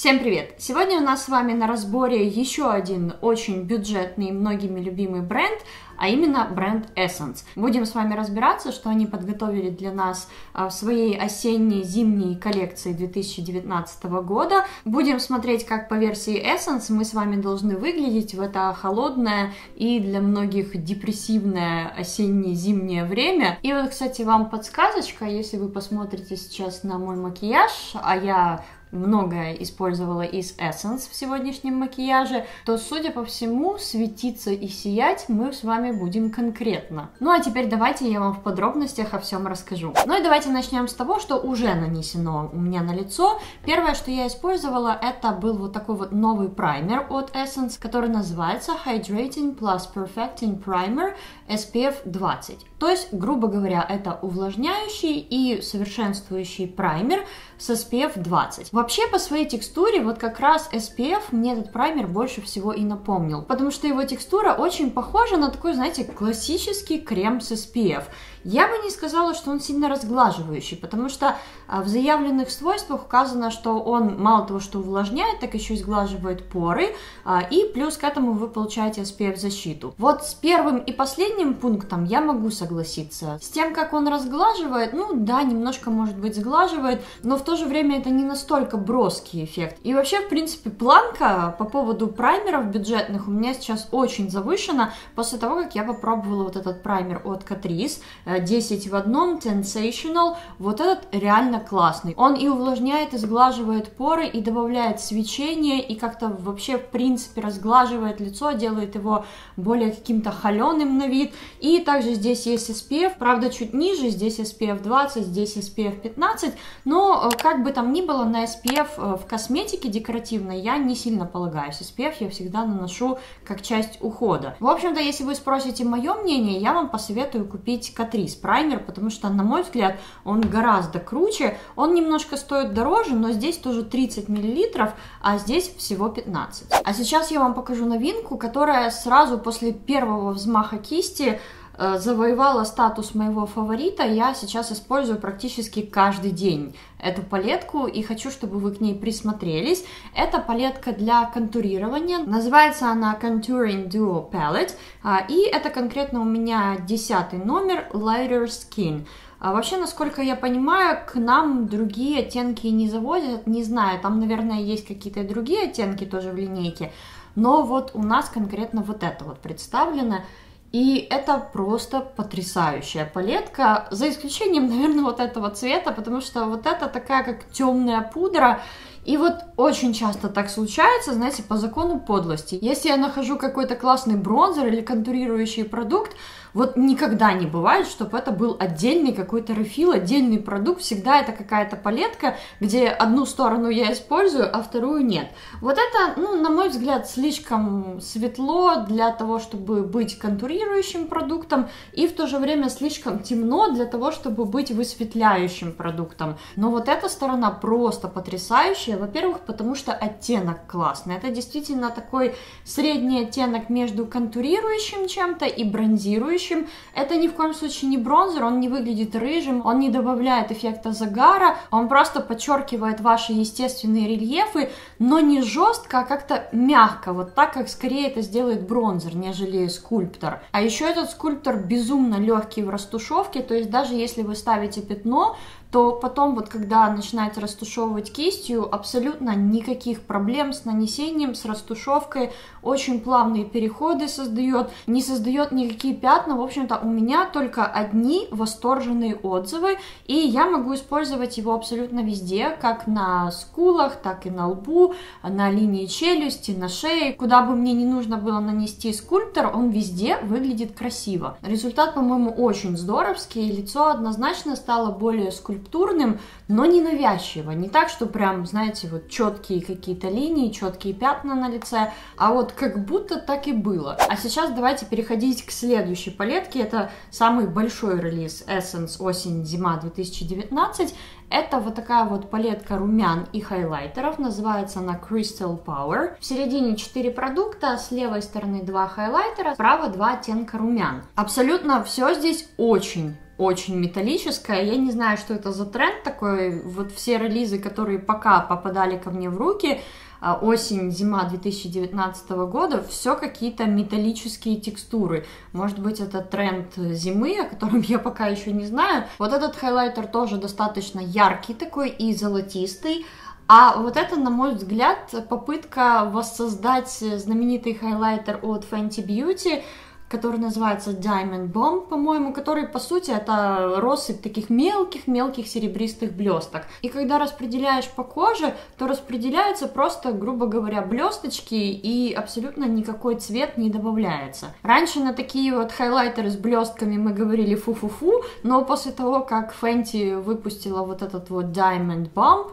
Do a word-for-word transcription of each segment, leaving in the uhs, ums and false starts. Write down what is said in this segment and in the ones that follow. Всем привет! Сегодня у нас с вами на разборе еще один очень бюджетный и многими любимый бренд, а именно бренд Essence. Будем с вами разбираться, что они подготовили для нас в своей осенне-зимней коллекции две тысячи девятнадцатого года. Будем смотреть, как по версии Essence мы с вами должны выглядеть в это холодное и для многих депрессивное осенне-зимнее время. И вот, кстати, вам подсказочка, если вы посмотрите сейчас на мой макияж, а я многое использовала из Essence в сегодняшнем макияже, то, судя по всему, светиться и сиять мы с вами будем конкретно. Ну а теперь давайте я вам в подробностях о всем расскажу. Ну и давайте начнем с того, что уже нанесено у меня на лицо. Первое, что я использовала, это был вот такой вот новый праймер от Essence, который называется Hydrating Plus Perfecting Primer эс пи эф двадцать. То есть, грубо говоря, это увлажняющий и совершенствующий праймер с эс пи эф двадцать. Вообще, по своей текстуре, вот как раз эс пи эф мне этот праймер больше всего и напомнил, потому что его текстура очень похожа на такой, знаете, классический крем с эс пи эф. Я бы не сказала, что он сильно разглаживающий, потому что в заявленных свойствах указано, что он мало того, что увлажняет, так еще и сглаживает поры, и плюс к этому вы получаете эс пи эф-защиту. Вот с первым и последним пунктом я могу согласиться. С тем, как он разглаживает, ну да, немножко, может быть, сглаживает, но в то же время это не настолько броский эффект. И вообще, в принципе, планка по поводу праймеров бюджетных у меня сейчас очень завышена после того, как я попробовала вот этот праймер от Catrice десять в одном, Sensational. Вот этот реально классный. Он и увлажняет, и сглаживает поры, и добавляет свечение, и как-то вообще, в принципе, разглаживает лицо, делает его более каким-то холеным на вид. И также здесь есть эс пи эф, правда, чуть ниже, здесь эс пи эф двадцать, здесь эс пи эф пятнадцать, но как бы там ни было, на эс пи эф в косметике декоративной я не сильно полагаюсь. эс пи эф я всегда наношу как часть ухода. В общем-то, если вы спросите мое мнение, я вам посоветую купить Catrice праймер, потому что, на мой взгляд, он гораздо круче, он немножко стоит дороже, но здесь тоже тридцать миллилитров, а здесь всего пятнадцать. А сейчас я вам покажу новинку, которая сразу после первого взмаха кисти завоевала статус моего фаворита. Я сейчас использую практически каждый день эту палетку и хочу, чтобы вы к ней присмотрелись. Это палетка для контурирования, называется она Contouring Duo Palette, и это конкретно у меня десятый номер Lighter Skin. А вообще, насколько я понимаю, к нам другие оттенки не завозят, не знаю, там, наверное, есть какие-то другие оттенки тоже в линейке, но вот у нас конкретно вот это вот представлено. И это просто потрясающая палетка, за исключением, наверное, вот этого цвета, потому что вот это такая как темная пудра. И вот очень часто так случается, знаете, по закону подлости. Если я нахожу какой-то классный бронзер или контурирующий продукт, вот никогда не бывает, чтобы это был отдельный какой-то рефил, отдельный продукт. Всегда это какая-то палетка, где одну сторону я использую, а вторую нет. Вот это, ну, на мой взгляд, слишком светло для того, чтобы быть контурирующим продуктом, и в то же время слишком темно для того, чтобы быть высветляющим продуктом. Но вот эта сторона просто потрясающая. Во-первых, потому что оттенок классный. Это действительно такой средний оттенок между контурирующим чем-то и бронзирующим. Это ни в коем случае не бронзер, он не выглядит рыжим, он не добавляет эффекта загара, он просто подчеркивает ваши естественные рельефы, но не жестко, а как-то мягко, вот так, как скорее это сделает бронзер, нежели скульптор. А еще этот скульптор безумно легкий в растушевке, то есть даже если вы ставите пятно, то потом, вот когда начинаете растушевывать кистью, абсолютно никаких проблем с нанесением, с растушевкой, очень плавные переходы создает, не создает никакие пятна. В общем-то, у меня только одни восторженные отзывы, и я могу использовать его абсолютно везде, как на скулах, так и на лбу, на линии челюсти, на шее. Куда бы мне не нужно было нанести скульптор, он везде выглядит красиво. Результат, по-моему, очень здоровский, лицо однозначно стало более скульптурным, но не навязчиво, не так, что прям, знаете, вот четкие какие-то линии, четкие пятна на лице, а вот как будто так и было. А сейчас давайте переходить к следующей палетке, это самый большой релиз Essence осень-зима две тысячи девятнадцать, это вот такая вот палетка румян и хайлайтеров, называется она Crystal Power. В середине четыре продукта, с левой стороны два хайлайтера, справа два оттенка румян. Абсолютно все здесь очень очень металлическая. Я не знаю, что это за тренд такой. Вот все релизы, которые пока попадали ко мне в руки, осень-зима две тысячи девятнадцатого года, все какие-то металлические текстуры. Может быть, это тренд зимы, о котором я пока еще не знаю. Вот этот хайлайтер тоже достаточно яркий такой и золотистый. А вот это, на мой взгляд, попытка воссоздать знаменитый хайлайтер от Fenty Beauty, который называется Diamond Bomb, по-моему, который, по сути, это россыпь таких мелких-мелких серебристых блесток. И когда распределяешь по коже, то распределяются просто, грубо говоря, блесточки, и абсолютно никакой цвет не добавляется. Раньше на такие вот хайлайтеры с блестками мы говорили фу-фу-фу, но после того, как Fenty выпустила вот этот вот Diamond Bomb,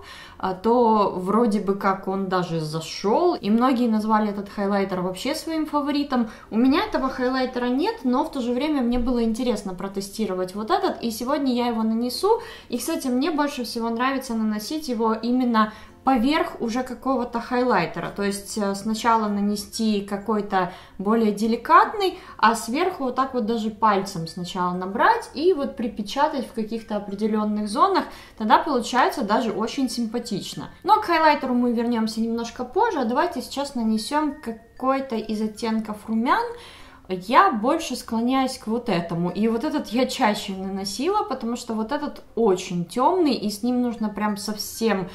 то вроде бы как он даже зашел, и многие назвали этот хайлайтер вообще своим фаворитом. У меня этого хайлайтера нет, но в то же время мне было интересно протестировать вот этот, и сегодня я его нанесу. И, кстати, мне больше всего нравится наносить его именно поверх уже какого-то хайлайтера, то есть сначала нанести какой-то более деликатный, а сверху вот так вот даже пальцем сначала набрать и вот припечатать в каких-то определенных зонах, тогда получается даже очень симпатично. Но к хайлайтеру мы вернемся немножко позже, давайте сейчас нанесем какой-то из оттенков румян. Я больше склоняюсь к вот этому, и вот этот я чаще наносила, потому что вот этот очень темный, и с ним нужно прям совсем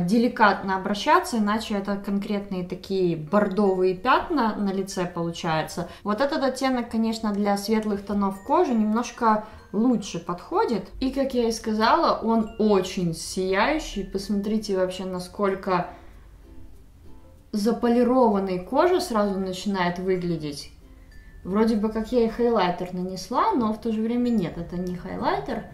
деликатно обращаться, иначе это конкретные такие бордовые пятна на лице получается. Вот этот оттенок, конечно, для светлых тонов кожи немножко лучше подходит, и, как я и сказала, он очень сияющий. Посмотрите вообще, насколько заполированной кожа сразу начинает выглядеть. Вроде бы как я и хайлайтер нанесла, но в то же время нет, это не хайлайтер,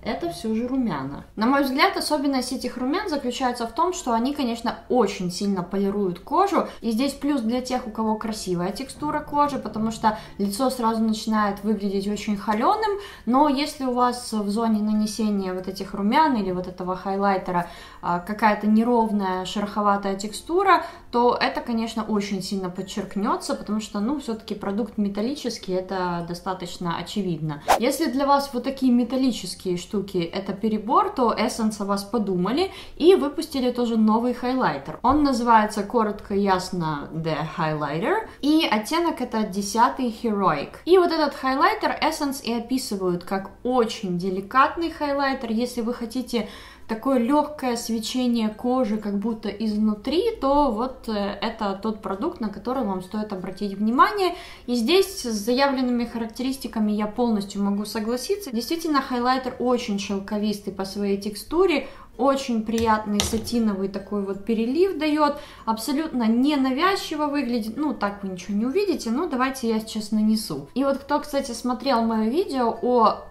это все же румяна. На мой взгляд, особенность этих румян заключается в том, что они, конечно, очень сильно полируют кожу. И здесь плюс для тех, у кого красивая текстура кожи, потому что лицо сразу начинает выглядеть очень холеным. Но если у вас в зоне нанесения вот этих румян или вот этого хайлайтера какая-то неровная, шероховатая текстура, то это, конечно, очень сильно подчеркнется, потому что, ну, все-таки продукт металлический, это достаточно очевидно. Если для вас вот такие металлические штуки, это перебор, то Essence о вас подумали и выпустили тоже новый хайлайтер. Он называется коротко и ясно The Highlighter, и оттенок это десятый Heroic. И вот этот хайлайтер Essence и описывают как очень деликатный хайлайтер. Если вы хотите такое легкое свечение кожи как будто изнутри, то вот это тот продукт, на который вам стоит обратить внимание. И здесь с заявленными характеристиками я полностью могу согласиться. Действительно, хайлайтер очень шелковистый по своей текстуре, очень приятный сатиновый такой вот перелив дает, абсолютно ненавязчиво выглядит, ну так вы ничего не увидите, но давайте я сейчас нанесу. И вот кто, кстати, смотрел мое видео о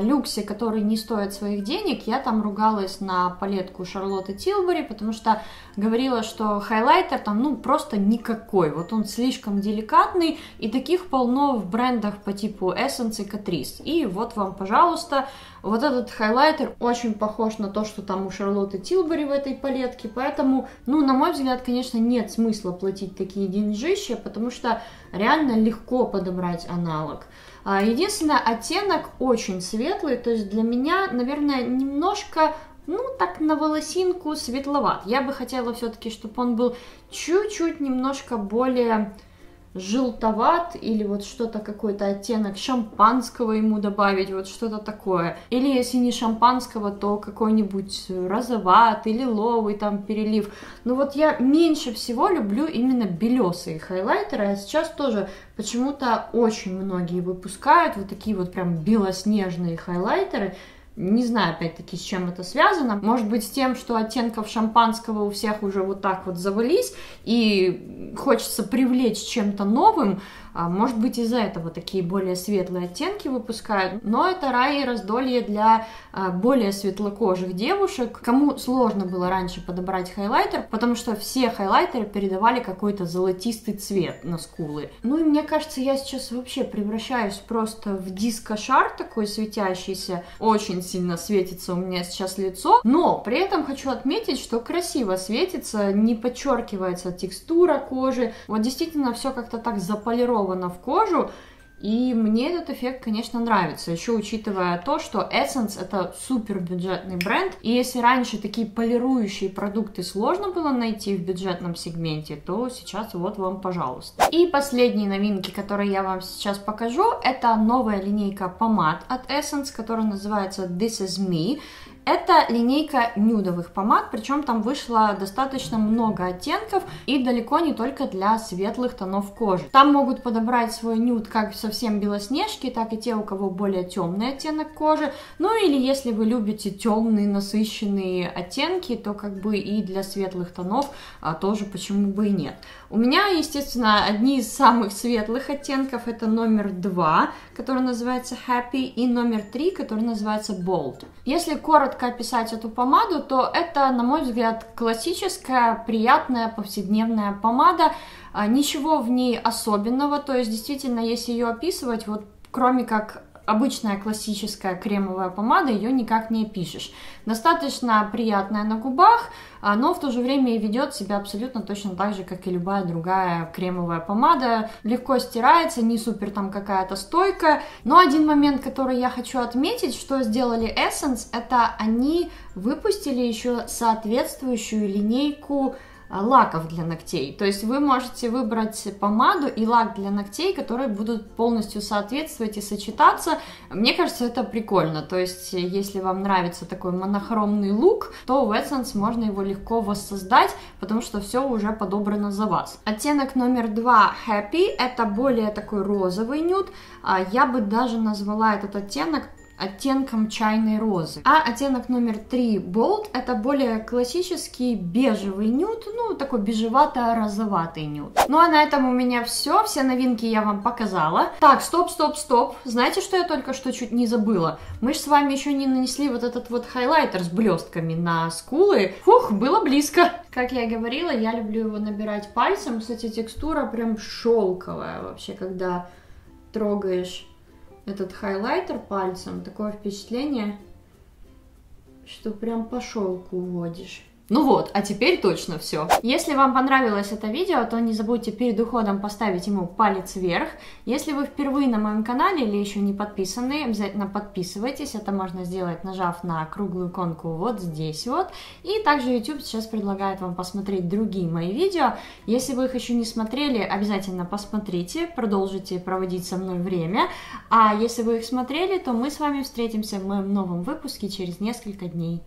люксе, который не стоит своих денег, я там ругалась на палетку Шарлотты Тилбери, потому что говорила, что хайлайтер там, ну, просто никакой, вот он слишком деликатный, и таких полно в брендах по типу Essence и Catrice. И вот вам, пожалуйста, вот этот хайлайтер очень похож на то, что там у Шарлотты Тилбери в этой палетке, поэтому, ну, на мой взгляд, конечно, нет смысла платить такие деньжища, потому что реально легко подобрать аналог. Единственное, оттенок очень светлый, то есть для меня, наверное, немножко, ну, так на волосинку светловат. Я бы хотела все-таки, чтобы он был чуть-чуть немножко более желтоват, или вот что-то, какой-то оттенок шампанского ему добавить, вот что-то такое. Или если не шампанского, то какой-нибудь розоватый, лиловый там перелив. Но вот я меньше всего люблю именно белесые хайлайтеры, а сейчас тоже почему-то очень многие выпускают вот такие вот прям белоснежные хайлайтеры. Не знаю, опять-таки, с чем это связано. Может быть, с тем, что оттенков шампанского у всех уже вот так вот завались, и хочется привлечь чем-то новым. Может быть, из-за этого такие более светлые оттенки выпускают. Но это рай и раздолье для более светлокожих девушек, кому сложно было раньше подобрать хайлайтер, потому что все хайлайтеры передавали какой-то золотистый цвет на скулы. Ну и мне кажется, я сейчас вообще превращаюсь просто в диско-шар такой светящийся. Очень сильно светится у меня сейчас лицо, но при этом хочу отметить, что красиво светится, не подчеркивается текстура кожи. Вот действительно все как-то так заполировано в кожу, И мне этот эффект, конечно, нравится, еще учитывая то, что Essence это супер бюджетный бренд, и если раньше такие полирующие продукты сложно было найти в бюджетном сегменте, то сейчас вот вам, пожалуйста. И последние новинки, которые я вам сейчас покажу, это новая линейка помад от Essence, которая называется This is Me. Это линейка нюдовых помад, причем там вышло достаточно много оттенков и далеко не только для светлых тонов кожи. Там могут подобрать свой нюд как совсем белоснежки, так и те, у кого более темный оттенок кожи. Ну или если вы любите темные насыщенные оттенки, то как бы и для светлых тонов а, тоже почему бы и нет. У меня, естественно, одни из самых светлых оттенков это номер два, который называется Happy, и номер три, который называется Bold. Если коротко описать эту помаду, то это, на мой взгляд, классическая, приятная повседневная помада, ничего в ней особенного, то есть действительно, если ее описывать, вот кроме как обычная классическая кремовая помада, ее никак не опишешь. Достаточно приятная на губах, но в то же время и ведет себя абсолютно точно так же, как и любая другая кремовая помада. Легко стирается, не супер там какая-то стойкая. Но один момент, который я хочу отметить, что сделали Essence, это они выпустили еще соответствующую линейку лаков для ногтей, то есть вы можете выбрать помаду и лак для ногтей, которые будут полностью соответствовать и сочетаться. Мне кажется, это прикольно, то есть если вам нравится такой монохромный лук, то в Essence можно его легко воссоздать, потому что все уже подобрано за вас. Оттенок номер два Happy, это более такой розовый нюд, я бы даже назвала этот оттенок оттенком чайной розы. А оттенок номер три Bold это более классический бежевый нюд, ну такой бежевато-розоватый нюд. Ну а на этом у меня все, все новинки я вам показала. Так, стоп, стоп, стоп, знаете, что я только что чуть не забыла? Мы же с вами еще не нанесли вот этот вот хайлайтер с блестками на скулы. Фух, было близко. Как я и говорила, я люблю его набирать пальцем, кстати, текстура прям шелковая вообще, когда трогаешь этот хайлайтер пальцем, такое впечатление, что прям по шелку водишь. Ну вот, а теперь точно все. Если вам понравилось это видео, то не забудьте перед уходом поставить ему палец вверх. Если вы впервые на моем канале или еще не подписаны, обязательно подписывайтесь. Это можно сделать, нажав на круглую иконку вот здесь вот. И также YouTube сейчас предлагает вам посмотреть другие мои видео. Если вы их еще не смотрели, обязательно посмотрите, продолжите проводить со мной время. А если вы их смотрели, то мы с вами встретимся в моем новом выпуске через несколько дней.